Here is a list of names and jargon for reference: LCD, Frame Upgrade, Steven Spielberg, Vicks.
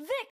Vicks!